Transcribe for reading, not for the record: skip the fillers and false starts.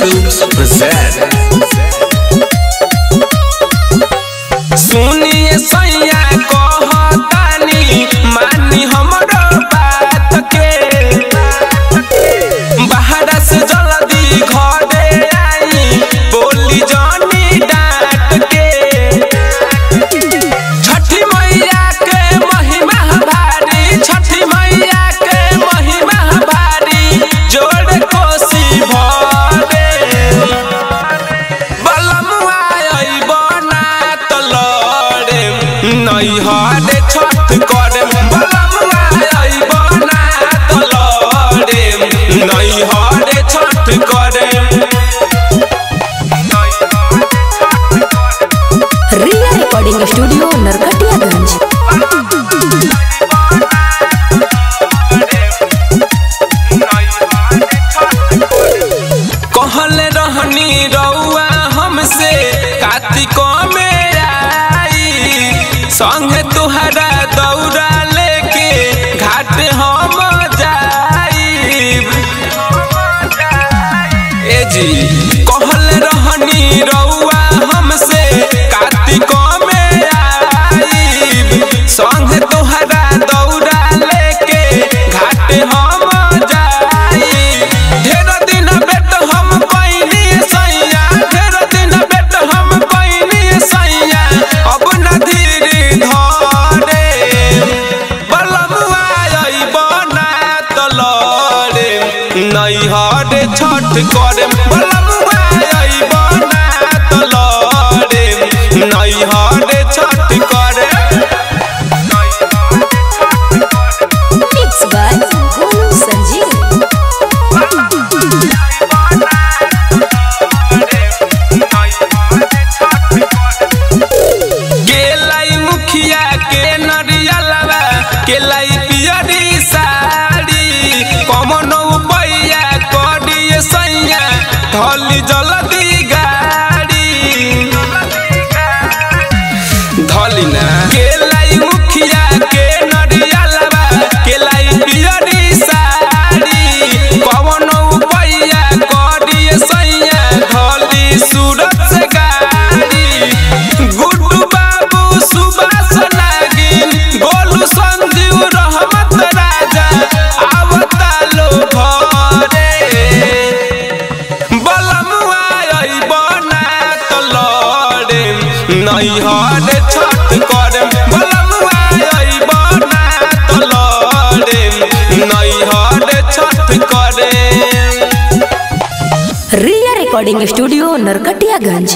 Music present सुनिए सैया कहतानी मानी हमरो बात के बाहर से जल्दी घरे आई बोली जानी डांट के छठी मैया के महिमा भारी छठी मैया के महिमा भारी जोड़ कोसी भर नहीं हारे छठ करे बलमुआ आई बना तलरे नहीं हारे छठ करे रिया रिकॉर्डिंग स्टूडियो नरकटियागंज। कहले रहनी रउआ हमसे कार्तिक में संग तुहरा दौरा लेके घाट हम जाइब ए जी कहल रहनी रउआ हमसे कार्तिक में आइब संग तुहरा दौरा लेके घाट हम जाइब ढेर दिन बेट हम पैनी सैया ढेर दिन बेट हम पैनी सैया अब नदी नहीं हारे छठ करे बलमुआ आई बना तलरे नहीं हारे छठ करे केलाई मुखिया के नरिया लवा केलाई पियरी साड़ी कमन सैया जल्दी गाड़ी धली ना केलाई मुखिया के नरिया लवा केलाई पियरी साड़ी पवन उपाया करी सैया धली सूरत से गाड़ी गुड्डू बाबू सुभाष नागिन गोलू संजीव रहमत राजा आवता लो घरे नहीं हारे छठ करे बलमुआ आई बना तलरे नहीं हारे छठ करे रिया रिकॉर्डिंग स्टूडियो नरकटियागंज।